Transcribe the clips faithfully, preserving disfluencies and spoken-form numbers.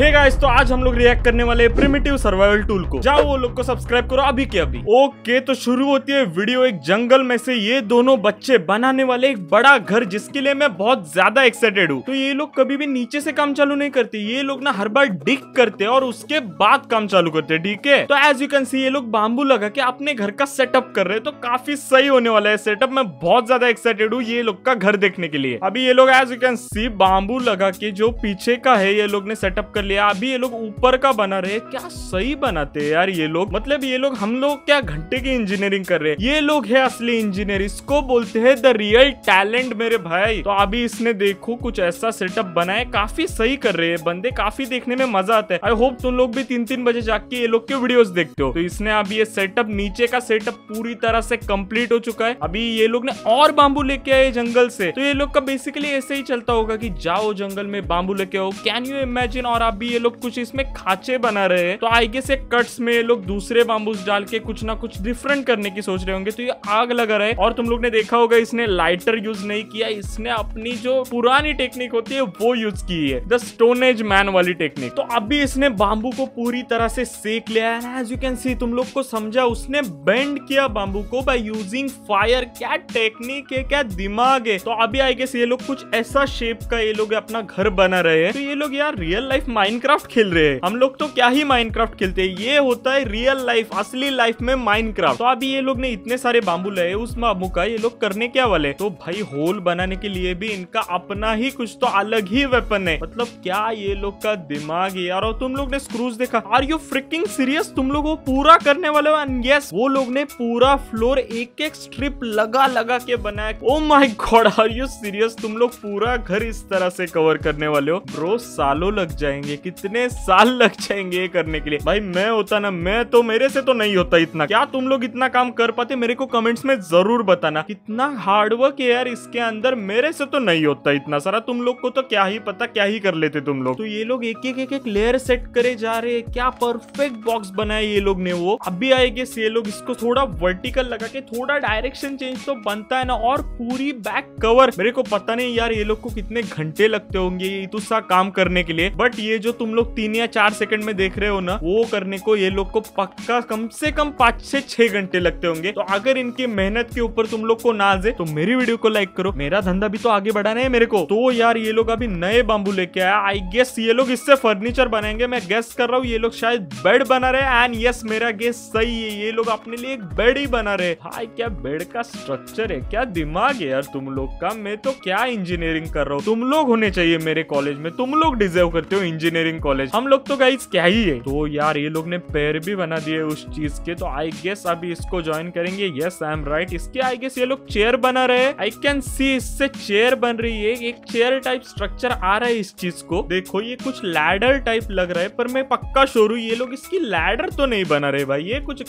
Hey guys, तो आज हम लोग रिएक्ट करने वाले प्रिमिटिव सर्वाइवल टूल को। जाओ वो लोग को सब्सक्राइब करो अभी के अभी। ओके, तो शुरू होती है वीडियो। एक जंगल में से ये दोनों बच्चे बनाने वाले एक बड़ा घर, जिसके लिए मैं बहुत ज्यादा एक्साइटेड हूँ। तो ये लोग कभी भी नीचे से काम चालू नहीं करते, ये लोग ना हर बार डिग करते हैं और उसके बाद काम चालू करते हैं। ठीक है, तो एज यू कैन सी ये लोग बाम्बू लगा के अपने घर का सेटअप कर रहे हैं, तो काफी सही होने वाला है सेटअप। मैं बहुत ज्यादा एक्साइटेड हूँ ये लोग का घर देखने के लिए। अभी ये लोग as you can see bamboo लगा के जो पीछे का है ये लोग ने सेटअप कर लिया। अभी ये लोग ऊपर का बना रहे। क्या सही बनाते हैं यार ये लोग, मतलब ये लोग हम लोग क्या घंटे की इंजीनियरिंग कर रहे हैं। ये लोग है असली इंजीनियर, इसको बोलते हैं द रियल टैलेंट मेरे भाई। तो अभी इसने देखो कुछ ऐसा सेटअप बनाए, काफी सही कर रहे हैं बंदे, काफी देखने में मजा आता है। आई होप तुम लोग भी तीन तीन बजे जाके ये लोग के वीडियोस देखते हो। तो इसने अभी ये सेटअप, नीचे का सेटअप पूरी तरह से कम्प्लीट हो चुका है। अभी ये लोग ने और बाम्बू लेके आए जंगल से। तो ये लोग का बेसिकली ऐसे ही चलता होगा की जाओ जंगल में बाम्बू लेके आओ। Can you imagine. और अभी ये लोग कुछ इसमें खाचे बना रहे हैं, तो आई गेस एक कट्स में ये लोग दूसरे बाम्बूस डाल के कुछ ना कुछ डिफरेंट करने की सोच रहे होंगे। तो ये आग लगा रहा है। और तुम लोग ने देखा होगा इसने लाइटर यूज नहीं किया, इसने अपनी जो पुरानी टेक्निक होती है वो यूज की है, द स्टोन एज मैन वाली टेक्निक। तो अभी इसने बाम्बू को पूरी तरह से सेक लिया है। एज यू कैन सी तुम लोग को समझा, उसने बेंड किया बाम्बू को बाय यूजिंग फायर। क्या टेक्निक है, क्या दिमाग है। तो अभी आई गेस ये लोग कुछ ऐसा शेप का ये लोग अपना घर बना रहे हैं। तो ये लोग यार रियल लाइफ माइनक्राफ्ट खेल रहे हैं। हम लोग तो क्या ही माइनक्राफ्ट खेलते हैं, ये होता है रियल लाइफ, असली लाइफ में माइनक्राफ्ट। तो अभी ये लोग ने इतने सारे बाम्बू लाए, उस बाम्बू का ये लोग करने क्या वाले। तो भाई होल बनाने के लिए भी इनका अपना ही कुछ तो अलग ही वेपन है, मतलब क्या ये लोग का दिमाग है यार। और तुम लोग ने स्क्रूज देखा, आर यू फ्रिकिंग सीरियस। तुम लोग वो पूरा करने वाले हो। एंड यस, वो लोग ने पूरा फ्लोर एक एक स्ट्रिप लगा लगा के बनाया। Oh my God, are you serious. तुम लोग पूरा घर इस तरह से कवर करने वाले हो ब्रो। सालों लग जाएंगे, कितने साल लग जाएंगे ये करने के लिए। भाई मैं होता ना, मैं तो मेरे से तो नहीं होता इतना। क्या तुम लोग इतना काम कर पाते, मेरे को कमेंट्स में जरूर बताना। कितना हार्डवर्क है यार इसके अंदर, मेरे से तो नहीं होता इतना सारा। तुम लोग को तो क्या ही पता, क्या ही कर लेते तुम लोग। तो ये लोग एक एक एक एक लेयर सेट करे जा रहे। क्या परफेक्ट बॉक्स बनाया ये लोग ने वो। अभी आएंगे ये लोग इसको थोड़ा वर्टिकल लगा के थोड़ा डायरेक्शन चेंज तो बनता है ना। और पूरी बैक कवर, मेरे को पता नहीं यार ये लोग को कितने घंटे लगते होंगे इतना काम करने के लिए। बट ये जो तुम लोग तीन या चार सेकंड में देख रहे हो ना, वो करने को ये लोग को पक्का कम से कम पांच से छह घंटे लगते होंगे। तो अगर इनकी मेहनत के ऊपर तुम लोग को नाज है तो मेरी वीडियो को लाइक करो, मेरा धंधा भी तो आगे बढ़ाना है मेरे को। तो यार ये लोग अभी नए बाम्बू लेके आया। आई गेस ये लोग इससे फर्नीचर बनाएंगे, मैं गेस कर रहा हूँ। ये लोग शायद बेड बना रहे। एंड यस, मेरा गेस सही है, ये लोग अपने लिए एक बेड ही बना रहे। भाई क्या बेड का स्ट्रक्चर है, क्या दिमाग है यार तुम लोग का। मैं तो क्या इंजीनियरिंग कर रहा हूँ, तुम लोग होने चाहिए मेरे कॉलेज में। तुम लोग डिजर्व करते हो इंजीनियरिंग कॉलेज, हम लोग तो गाइस क्या ही है। तो यार ये लोग ने पैर भी बना दिए उस चीज के। तो आई गेस अभी इसको ज्वाइन करेंगे। Yes I am right. इसके आई गेस ये लोग चेयर बना रहे। आई कैन सी इससे चेयर बन रही है, एक चेयर टाइप स्ट्रक्चर आ रहा है इस चीज को। देखो ये कुछ लैडर टाइप लग रहा है, पर मैं पक्का श्योर हूँ ये लोग इसकी लैडर तो नहीं बना रहे भाई। ये कुछ,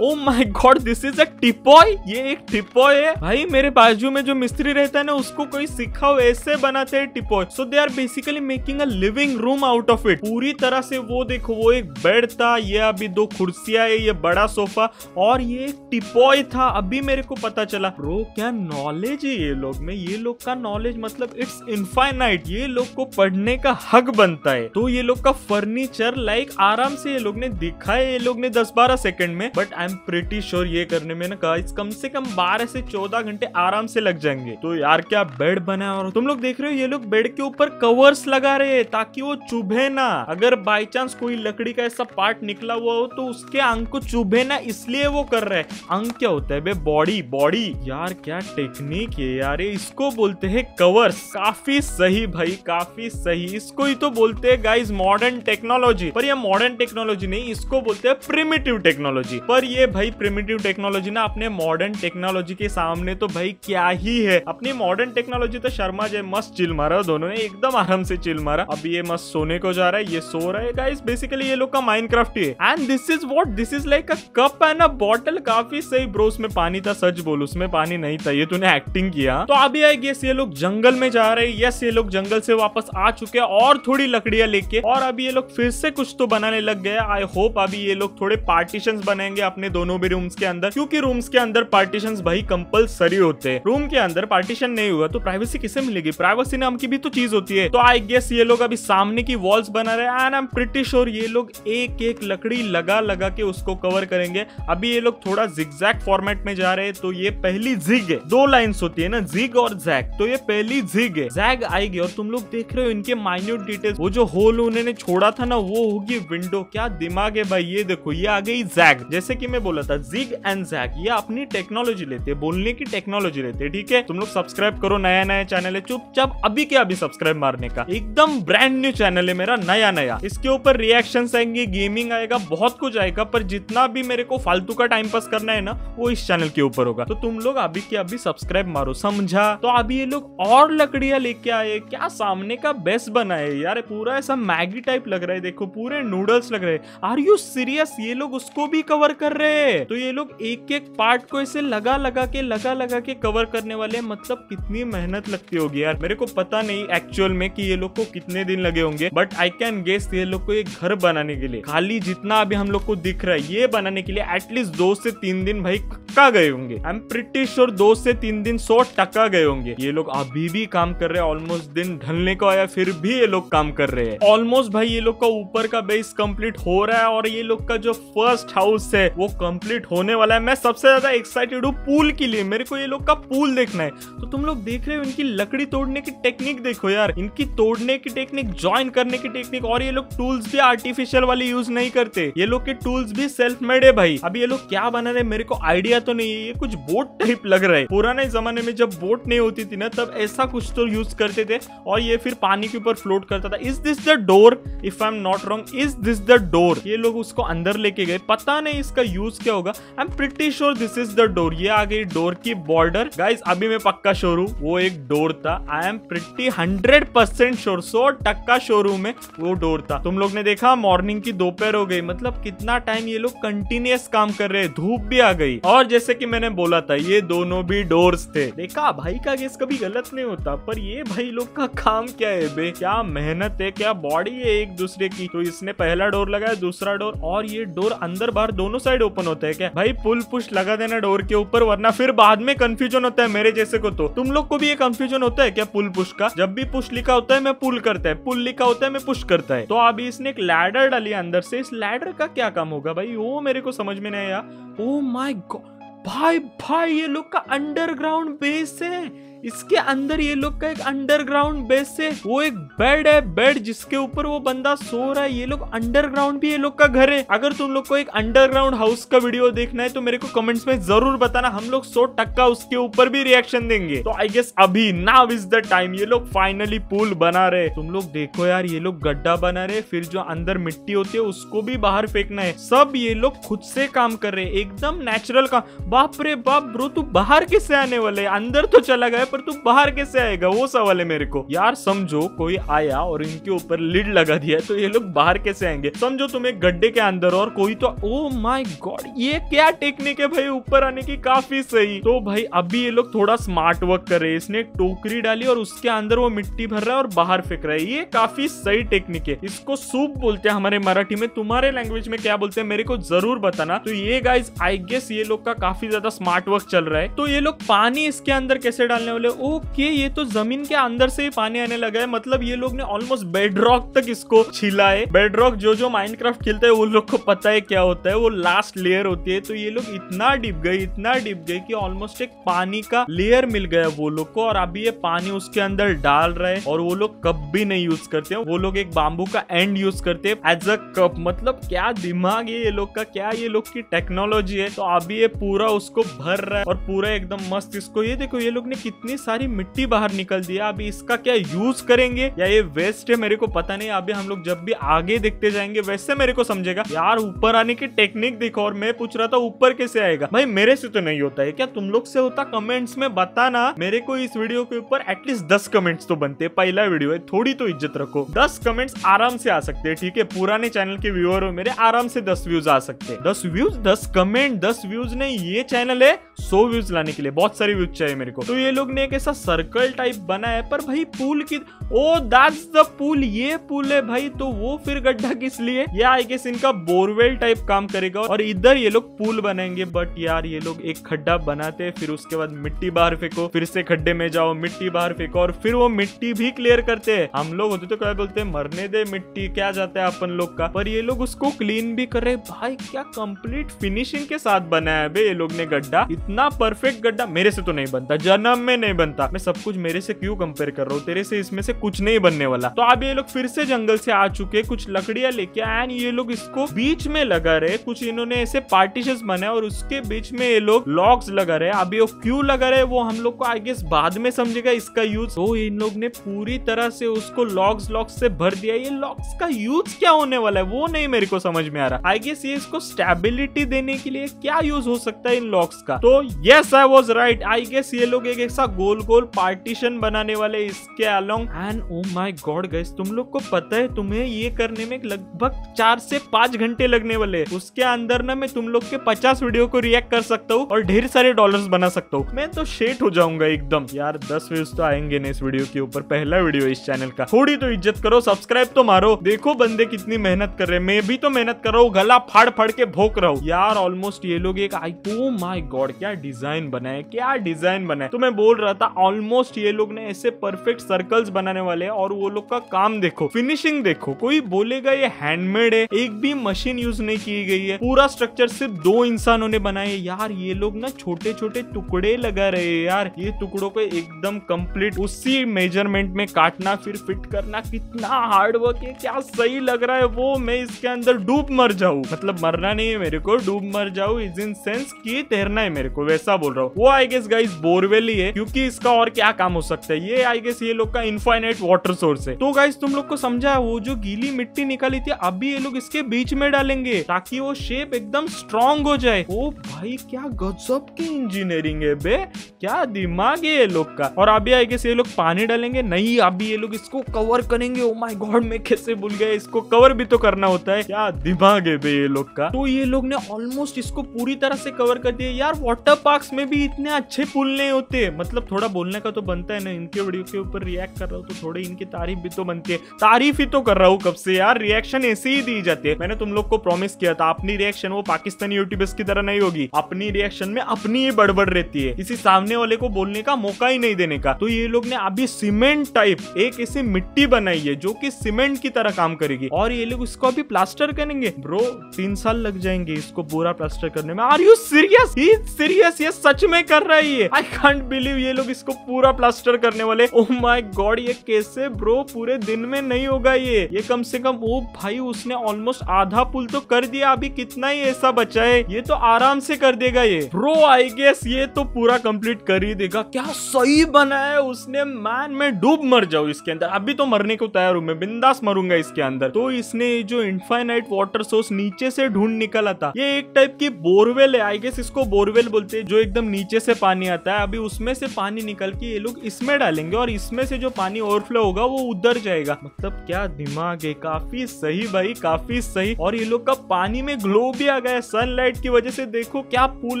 oh my God, this is a teapoy. ये एक टिपॉय है भाई। मेरे बाजू में जो मिस्त्री रहता है ना, उसको कोई सिखाओ ऐसे बनाते हैं teapoy. So they are basically making a living room out of it पूरी तरह से। वो देखो वो एक बेड था, ये अभी दो कुर्सियां है, ये बड़ा सोफा, और ये एक टिपॉय था। अभी मेरे को पता चला ब्रो, क्या नॉलेज है ये लोग में। ये लोग का नॉलेज मतलब इट्स इनफाइनाइट, ये लोग को पढ़ने का हक बनता है। तो ये लोग का फर्नीचर लाइक आराम से ये लोग ने दिखाया ये लोग ने दस बारह सेकेंड में। But I am pretty sure ये करने में ना गाइस कम से कम बारह से चौदह घंटे आराम से लग जाएंगे। तो यार क्या बेड बना है। और तुम लोग देख रहे हो ये लोग बेड के ऊपर कवर्स लगा रहे हैं ताकि वो चुभे ना। अगर बाय चांस कोई लकड़ी का ऐसा पार्ट निकला हुआ हो तो उसके अंग को चुभे ना, इसलिए वो कर रहे हैं। अंग क्या होता है बे, बॉडी। बॉडी यार क्या टेक्निक है यार, इसको बोलते है कवर्स। काफी सही भाई, काफी सही। इसको ही तो बोलते है गाइज मॉडर्न टेक्नोलॉजी। पर यह मॉडर्न टेक्नोलॉजी नहीं, इसको बोलते है प्रिमिटिव टेक्नोलॉजी। पर ये भाई प्रिमिटिव टेक्नोलॉजी ना अपने मॉडर्न टेक्नोलॉजी के सामने तो भाई क्या ही है। अपनी मॉडर्न टेक्नोलॉजी तो शर्मा जय मस्त चिल मारा दोनों ने, एकदम आराम से चिल मारा। अब ये मस्त सोने को जा रहा है, ये सो रहा है गाइस। बेसिकली ये लोग का माइनक्राफ्ट ही है। And this is what, this is like a cup and a bottle. काफी सही ब्रो, उसमें पानी था, सच बोल उसमें पानी नहीं था, ये तूने एक्टिंग किया। तो अभी आई गेस ये लोग जंगल में जा रहे हैं। यस ये लोग जंगल से वापस आ चुके हैं और थोड़ी लकड़ियां लेके। और अभी ये लोग फिर से कुछ तो बनाने लग गए। आई होप अभी ये लोग थोड़े पार्टीशन बनाएंगे अपने अपने दोनों भी रूम्स के अंदर, क्योंकि रूम्स के अंदर पार्टीशंस भाई कंपलसरी होते हैं। रूम के अंदर पार्टीशन नहीं हुआ तो प्राइवेसी किसे मिलेगी? प्राइवेसी नाम की भी तो चीज होती है। तो आई गेस ये लोग अभी सामने की वॉल्स बना रहे हैं and I am pretty sure ये लोग एक एक लकड़ी लगा लगा के उसको कवर करेंगे। अभी ये लोग थोड़ा जिगजैग फॉर्मेट में जा रहे हैं, तो ये पहली जिग है, दो लाइन्स होती है ना, जिग और जैग, तो ये पहली जिग है, जैग आएगी। और तुम लोग देख रहे हो इनके माइन्यूट डिटेल्स, वो जो होल उन्होंने छोड़ा था ना वो होगी विंडो। क्या दिमाग है भाई, ये देखो ये आ गई जैग। जैसे कि मैं बोला था जिग एंड जैग ये अपनी टेक्नोलॉजी लेते हैं, बोलने की टेक्नोलॉजी लेते हैं। ठीक है, तुम लोग सब्सक्राइब करो, नया नया चैनल है, चुपचाप अभी क्या अभी सब्सक्राइब मारने का, एकदम ब्रांड न्यू चैनल है मेरा, नया नया। इसके ऊपर रिएक्शंस आएंगे, गेमिंग आएगा, बहुत कुछ आएगा, पर जितना भी मेरे को फालतू का टाइम पास करना है ना वो इस चैनल के ऊपर होगा। तो तुम लोग अभी के अभी सब्सक्राइब मारो, समझा? तो अभी ये लोग और लकड़ियां लेके आए। क्या सामने का बेस बना है यार, पूरा ऐसा मैगी टाइप लग रहा है, देखो पूरे नूडल्स लग रहे हैं। आर यू सीरियस, ये लोग उसको भी कवर कर रहे हैं? तो ये लोग एक एक पार्ट को ऐसे लगा लगा के लगा लगा के कवर करने वाले, मतलब कितनी मेहनत लगती होगी यार। मेरे को पता नहीं एक्चुअल में कि ये लोग को कितने दिन लगे होंगे, बट आई कैन गेस ये लोग को एक घर बनाने के लिए खाली जितना अभी हम लोग को दिख रहा है ये बनाने के लिए एटलीस्ट दो से तीन दिन भाई पक्का गए होंगे। आई एम प्रिटी श्योर दो से तीन दिन सौ टक्का गए होंगे। ये लोग अभी भी काम कर रहे हैं, ऑलमोस्ट दिन ढलने को आया फिर भी ये लोग काम कर रहे हैं। ऑलमोस्ट भाई ये लोग का ऊपर का बेस कंप्लीट हो रहा है और ये लोग का जो फर्स्ट हाउस है वो कंप्लीट होने वाला है। मैं सबसे ज्यादा एक्साइटेड हूँ पूल के लिए, मेरे को ये लोग का पूल देखना है। तो तुम लोग देख रहे हो इनकी लकड़ी तोड़ने की टेक्निक, देखो यार इनकी तोड़ने की टेक्निक, ज्वाइन करने की टेक्निक। और ये लोग टूल्स भी आर्टिफिशियल वाले यूज नहीं करते, ये लोग के टूल्स भी सेल्फ मेड है भाई। अभी ये लोग क्या बना रहे मेरे को आइडिया तो नहीं है, ये कुछ बोट टाइप लग रहा है। पुराने जमाने में जब बोट नहीं होती थी ना तब ऐसा कुछ तो यूज करते थे और ये फिर पानी के ऊपर फ्लोट करता था। Is this the door? If I am not wrong, is this the door? ये लोग उसको अंदर लेके गए, पता नहीं इसका यूज क्या होगा। I am pretty sure this is the door. ये आ गई डोर की बॉर्डर। गाइस अभी मैं पक्का श्योर हूँ वो एक डोर था। I am pretty hundred percent sure, सौ टक्का श्योर हूँ मैं वो डोर था। तुम लोग ने देखा मॉर्निंग की दोपहर हो गई, मतलब कितना टाइम ये लोग कंटिन्यूअस काम कर रहे हैं, धूप भी आ गई। और जैसे कि मैंने बोला था ये दोनों भी डोर्स थे। देखा भाई का गेस कभी गलत नहीं होता, पर ये भाई लोग का काम क्या है बे, क्या मेहनत है, क्या बॉडी है एक दूसरे की। तो इसने पहला डोर लगाया, दूसरा डोर, और ये डोर अंदर बाहर दोनों साइड ओपन होता है क्या भाई? पुल पुश लगा देना डोर के ऊपर, वरना फिर बाद में कंफ्यूजन होता है मेरे जैसे को। तो तुम लोग को भी ये कंफ्यूजन होता है क्या पुल पुश का? जब भी पुश लिखा होता है मैं पुल करता है, पुल लिखा होता है मैं पुश करता है। तो अभी इसने एक लैडर डाली अंदर से, इस लैडर का क्या काम होगा भाई वो मेरे को समझ में नहीं आया। ओ माई गॉड भाई भाई, ये लोग का अंडरग्राउंड बेस है, इसके अंदर ये लोग का एक अंडरग्राउंड बेस है। वो एक बेड है, बेड जिसके ऊपर वो बंदा सो रहा है। ये लोग अंडरग्राउंड भी ये लोग का घर है। अगर तुम लोग को एक अंडरग्राउंड हाउस का वीडियो देखना है तो मेरे को कमेंट्स में जरूर बताना, हम लोग सौ टक्का उसके ऊपर भी रिएक्शन देंगे। तो आई गेस अभी नाउ इज द टाइम, ये लोग फाइनली पूल बना रहे। तुम लोग देखो यार ये लोग गड्ढा बना रहे, फिर जो अंदर मिट्टी होती है उसको भी बाहर फेंकना है। सब ये लोग खुद से काम कर रहे, एकदम नेचुरल काम। बाप रे बाप ब्रो, तू बाहर कैसे आने वाले? अंदर तो चला गया पर तू बाहर कैसे आएगा वो सवाल है मेरे को यार। समझो कोई आया और इनके ऊपर लिड लगा दिया तो ये लोग बाहर कैसे आएंगे? समझो तुम एक गड्ढे के अंदर और कोई तो, ओ माय गॉड ये क्या टेक्निक है भाई ऊपर आने की, काफी सही। तो भाई अभी ये लोग थोड़ा स्मार्ट वर्क कर रहे हैं। इसने एक टोकरी डाली और उसके अंदर वो मिट्टी भर रहा है और बाहर फेंक रहा है, ये काफी सही टेक्निक है। इसको सूप बोलते हैं हमारे मराठी में, तुम्हारे लैंग्वेज में क्या बोलते हैं मेरे को जरूर बताना। तो ये गाइस आई गेस ये लोग का काफी ज्यादा स्मार्ट वर्क चल रहा है। तो ये लोग पानी इसके अंदर कैसे डालने वाले? ओके ये तो जमीन के अंदर से ही पानी आने लगा है, मतलब ये लोग ने ऑलमोस्ट बेडरॉक तक इसको छीला है। बेडरॉक जो जो माइनक्राफ्ट खेलता है वो लोग को पता है क्या होता है, वो लास्ट लेयर होती है। तो ये लोग इतना डीप गए, इतना डीप गए कि ऑलमोस्ट एक पानी का लेयर मिल गया वो लोग को, और अभी ये पानी उसके अंदर डाल रहे हैं। और वो लोग कप भी नहीं यूज करते, वो लोग एक बाम्बू का एंड यूज करते हैं एज अ कप। मतलब क्या दिमाग है ये लोग का, क्या ये लोग की टेक्नोलॉजी है। तो अभी ये पूरा उसको भर रहा है और पूरा एकदम मस्त इसको, ये देखो ये लोग ने कितनी सारी मिट्टी बाहर निकल दिया। अभी इसका क्या यूज करेंगे या ये वेस्ट है मेरे को पता नहीं। अभी हम लोग जब भी आगे देखते जाएंगे वैसे मेरे को समझेगा यार। ऊपर आने की टेक्निक देखो, और मैं पूछ रहा था ऊपर कैसे आएगा भाई, मेरे से तो नहीं होता है क्या तुम लोग से होता? कमेंट्स में बताना मेरे को। इस वीडियो के ऊपर एटलीस्ट दस कमेंट्स तो बनते, पहला वीडियो है थोड़ी तो इज्जत रखो। दस कमेंट्स आराम से आ सकते है, ठीक है? पुराने चैनल के व्यूअर हो मेरे, आराम से दस व्यूज आ सकते हैं। दस व्यूज, दस कमेंट, दस व्यूज नहीं, ये चैनल है सौ व्यूज लाने के लिए बहुत सारी व्यूज चाहिए मेरे को। तो ये लोग ने एक ऐसा सर्कल टाइप बना है, पर भाई पूल की, ओ दैट्स द पूल, ये पूल है भाई। तो वो फिर गड्ढा किस लिए? ये आई गेस इनका बोरवेल टाइप काम करेगा और इधर ये लोग पूल बनाएंगे। बट यार ये लोग एक खड्डा बनाते हैं, फिर उसके बाद मिट्टी बाहर फेंको, फिर से खड्डे में जाओ, मिट्टी बाहर फेंको, और फिर वो मिट्टी भी क्लियर करते हैं। हम लोग होते तो क्या बोलते हैं, मरने दे मिट्टी, क्या जाता है अपन लोग का, पर ये लोग उसको क्लीन भी कर रहे। भाई क्या कंप्लीट फिनिशिंग के साथ बनाया है बे ये लोग ने गड्ढा, इतना परफेक्ट गड्ढा मेरे से तो नहीं बनता, जन्म में नहीं बनता। मैं सब कुछ मेरे से क्यों कंपेयर कर रहा हूँ, तेरे से इसमें से कुछ नहीं बनने वाला। तो अब ये लोग फिर से जंगल से आ चुके, कुछ लकड़ियां लेके आए, ये लोग इसको बीच में लगा रहे। कुछ इन्होंने ऐसे पार्टीशंस बनाए और उसके बीच में ये लोग लॉक्स लगा रहे। अब ये क्यों लगा रहे वो हम लोग को आई गेस बाद में समझेगा इसका यूज। तो इन लोग ने पूरी तरह से उसको लॉक्स लॉक्स से भर दिया। ये लॉक्स का यूज क्या होने वाला है वो नहीं मेरे को समझ में आ रहा। आई गेस ये इसको स्टेबिलिटी देने के लिए क्या यूज हो सकता है इन लॉक्स का। तो yes I was right, I guess ये लोग एक ऐसा गोल गोल पार्टीशन बनाने वाले इसके along. And oh my God guys, तुम लोग को पता है तुम्हें ये करने में लगभग चार से पांच घंटे लगने वाले। उसके अंदर ना मैं तुम लोग के पचास वीडियो को रिएक्ट कर सकता हूँ और ढेर सारे डॉलर्स बना सकता हूँ। मैं तो शेट हो जाऊंगा एकदम। यार दस व्यूज तो आएंगे ना इस वीडियो के ऊपर, पहला वीडियो इस चैनल का, थोड़ी तो इज्जत करो, सब्सक्राइब तो मारो। देखो बंदे कितनी मेहनत कर रहे, मैं भी तो मेहनत कर रहा हूँ, गला फाड़ फाड़ के भोंक रहा हूँ यार। ऑलमोस्ट ये लोग एक आई, ओ माय गॉड क्या डिजाइन बनाए, क्या डिजाइन बनाए। तो मैं बोल रहा था ऑलमोस्ट ये लोग ने ऐसे परफेक्ट सर्कल्स बनाने वाले हैं। और वो लोग का काम देखो, फिनिशिंग देखो। कोई बोलेगा ये हैंडमेड है, एक भी मशीन यूज नहीं की गई है, पूरा स्ट्रक्चर सिर्फ दो इंसानों ने बनाए। यार ये लोग ना छोटे छोटे टुकड़े लगा रहे हैं यार, ये टुकड़ों को एकदम कंप्लीट उसी मेजरमेंट में काटना, फिर फिट करना, कितना हार्ड वर्क है। क्या सही लग रहा है वो, मैं इसके अंदर डूब मर जाऊं, मतलब मरना नहीं है मेरे को, डूब मर जाऊं इज इन सेंस कि तैरना है मेरे को, वैसा बोल रहा हूँ। वो आई गेस गाइस बोरवेल ही है, क्योंकि इसका और क्या काम हो सकता है। ये आई गेस ये लोग का इनफाइनाइट वाटर सोर्स है। तो गाइस तुम लोग को समझा, वो जो गीली मिट्टी निकाली थी अभी ये लोग इसके बीच में डालेंगे ताकि वो शेप एकदम स्ट्रॉन्ग हो जाए। ओ भाई क्या गजब की इंजीनियरिंग है बे, क्या दिमाग है ये लोग का। और अभी आई गेस ये लोग पानी डालेंगे, नहीं अभी ये लोग इसको कवर करेंगे। ओ माय गॉड मैं कैसे भूल गया, इसको कवर भी तो करना होता है, क्या दिमाग है बे ये लोग का। तो ये लोग ने ऑलमोस्ट इसको पूरी तरह से कवर कर दिया। यार वाटर पार्क्स में भी इतने अच्छे पुल नहीं होते, मतलब थोड़ा बोलने का तो बनता है ना। इनके वीडियो के ऊपर रिएक्ट कर रहा हूँ तो थोड़ी इनकी तारीफ भी तो बनती है, तारीफ ही तो कर रहा हूँ कब से यार, रिएक्शन ऐसे ही दी जाती है। मैंने तुम लोग को प्रॉमिस किया था अपनी रिएक्शन वो पाकिस्तानी यूट्यूबर्स की तरह नहीं होगी, अपनी रिएक्शन में अपनी ही बड़बड़ रहती है, इसी सामने वाले को बोलने का मौका ही नहीं देने का। तो ये लोग ने अभी सीमेंट टाइप एक ऐसी मिट्टी बनाई है जो कि सीमेंट की तरह काम करेगी, और ये लोग इसको अभी प्लास्टर करेंगे। ब्रो तीन साल लग जाएंगे इसको पूरा प्लास्टर करने में। आर यू सीरियस, ही सीरियस, ये सच में कर रही है। आई कांट बिलीव ये लोग इसको पूरा प्लास्टर करने वाले। ओह माय गॉड ये कैसे ब्रो, पूरे दिन में नहीं होगा ये ये कम से कम। ओ भाई उसने ऑलमोस्ट आधा पुल तो कर दिया, अभी कितना ही ऐसा बचा है, ये तो आराम से कर देगा ये ब्रो। आई गेस ये तो पूरा कंप्लीट कर ही देगा। क्या सही बनाया उसने, मैन मैं डूब मर जाऊं इसके अंदर, अभी तो मरने को तैयार हूं मैं, बिंदास मरूंगा इसके अंदर। तो इसने जो इनफाइनाइट वाटर सोर्स नीचे से ढूंढ निकाला था, ये एक टाइप की बोरवेल है, आई गेस इसको बोरवेल बोलते हैं, जो एकदम नीचे से पानी आता है। अभी उसमें से पानी निकल के ये लोग इसमें डालेंगे और इसमें से जो पानी ओवरफ्लो होगा वो उधर जाएगा। मतलब क्या दिमाग है, काफी सही भाई, काफी सही। और ये लोग का पानी में ग्लो भी आ गया सनलाइट की वजह से, देखो क्या पूल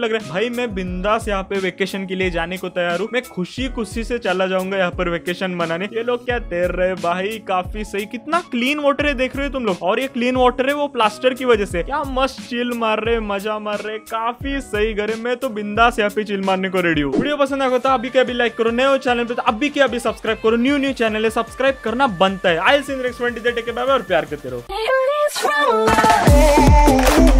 लग रहा है भाई। मैं बिंदास यहाँ पे वेकेशन के लिए जाने को तैयार हूँ, मैं खुशी खुशी से चला जाऊंगा यहाँ पर वेकेशन मनाने। ये लोग क्या तैर रहे भाई, काफी सही, कितना क्लीन वाटर है, देख रहे हो तुम लोग। और ये क्लीन वाटर है वो प्लास्टर की वजह से, क्या मस्त चिल मार रहे, मजा मार रहे, काफी सही घर है। मैं तो बिंदास यहाँ पे चिल मारने को रेडी हूँ। वीडियो पसंद आया तो अभी के अभी लाइक करो, नए हो चैनल पे तो अभी के अभी सब्सक्राइब करो, न्यू न्यू चैनल है सब्सक्राइब करना बनता है। I see next video, take care, bye bye और प्यार करते रहो।